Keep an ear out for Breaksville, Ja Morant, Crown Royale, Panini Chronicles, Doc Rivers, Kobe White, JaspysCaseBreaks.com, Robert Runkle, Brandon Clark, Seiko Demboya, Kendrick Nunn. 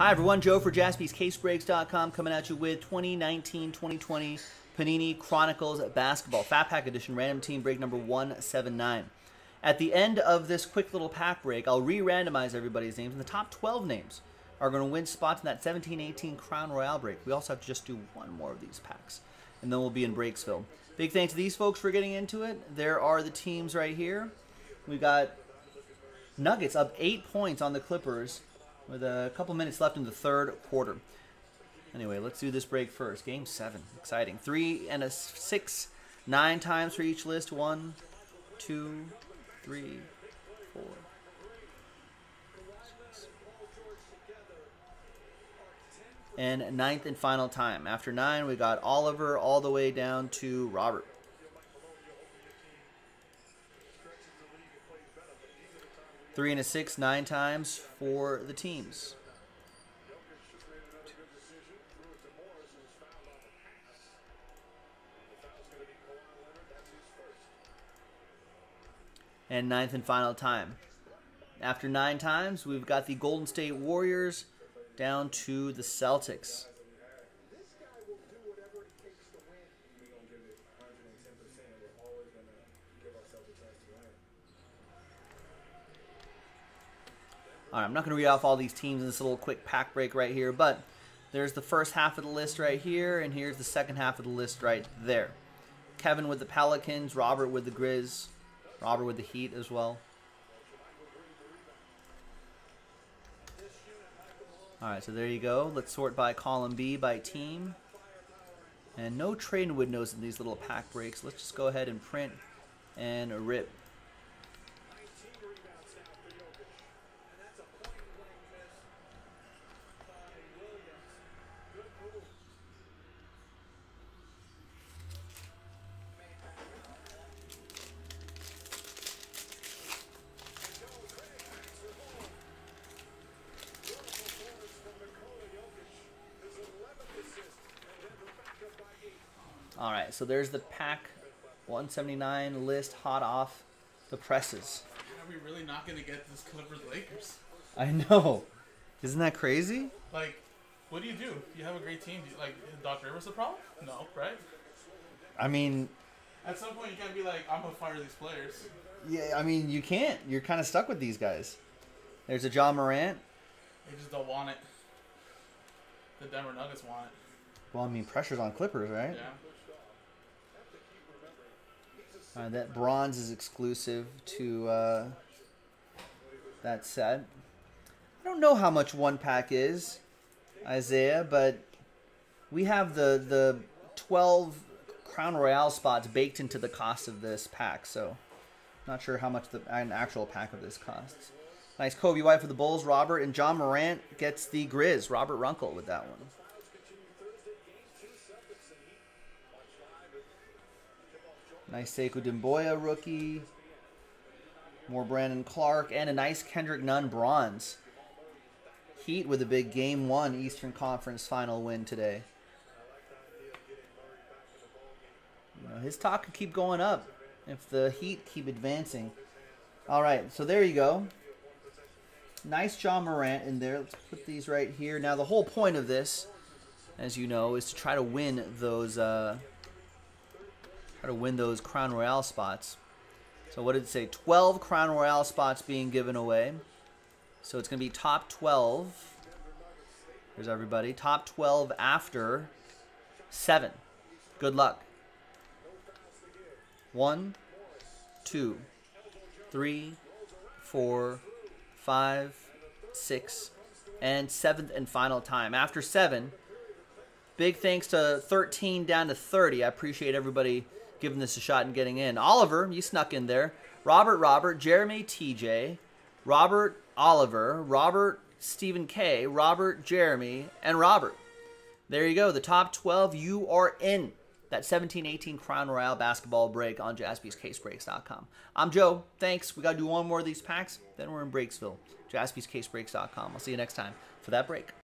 Hi everyone, Joe for JaspysCaseBreaks.com coming at you with 2019-2020 Panini Chronicles Basketball Fat Pack Edition Random Team Break number 179. At the end of this quick little pack break, I'll re-randomize everybody's names, and the top 12 names are going to win spots in that 17-18 Crown Royale break. We also have to just do one more of these packs, and then we'll be in Breaksville. Big thanks to these folks for getting into it. There are the teams right here. We got Nuggets up 8 points on the Clippers with a couple minutes left in the third quarter. Anyway, let's do this break first. Game 7, exciting. 3 and a 6, 9 times for each list. 1, 2, 3, 4, 6. And 9th and final time. After 9, we got Oliver all the way down to Robert. Three and a six, 9 times for the teams. And 9th and final time. After 9 times, we've got the Golden State Warriors down to the Celtics. All right, I'm not going to read off all these teams in this little quick pack break right here, but there's the first half of the list right here, and here's the second half of the list right there. Kevin with the Pelicans, Robert with the Grizz, Robert with the Heat as well. All right, so there you go. Let's sort by column B by team. And no trade windows in these little pack breaks. Let's just go ahead and print and rip. All right, so there's the pack 179 list hot off the presses. Are we really not going to get this Clippers Lakers? I know. Isn't that crazy? Like, what do? You have a great team. Like, is Doc Rivers the problem? No, right? I mean, at some point you can't be like, I'm going to fire these players. Yeah, I mean, you can't. You're kind of stuck with these guys. There's a Ja Morant. They just don't want it. The Denver Nuggets want it. Well, I mean, pressure's on Clippers, right? Yeah. That bronze is exclusive to that set. I don't know how much one pack is, Isaiah, but we have the 12 Crown Royale spots baked into the cost of this pack, so not sure how much an actual pack of this costs. Nice Kobe White for the Bulls, Robert, and Ja Morant gets the Grizz, Robert Runkle with that one. Nice Seiko Demboya rookie. More Brandon Clark. And a nice Kendrick Nunn bronze. Heat with a big Game 1 Eastern Conference final win today. You know, his stock could keep going up if the Heat keep advancing. All right, so there you go. Nice Ja Morant in there. Let's put these right here. Now, the whole point of this, as you know, is to try to win those... Try to win those Crown Royale spots. So what did it say? 12 Crown Royale spots being given away. So it's going to be top 12. Here's everybody. Top 12 after 7. Good luck. 1, 2, 3, 4, 5, 6. And 7th and final time. After 7, big thanks to 13 down to 30. I appreciate everybody giving this a shot and getting in. Oliver, you snuck in there. Robert, Jeremy, TJ, Robert, Oliver, Robert, Stephen K, Robert, Jeremy, and Robert. There you go. The top 12, you are in that 17-18 Crown Royale basketball break on JaspysCaseBreaks.com. I'm Joe. Thanks. We got to do one more of these packs. Then we're in Breaksville. JaspysCaseBreaks.com. I'll see you next time for that break.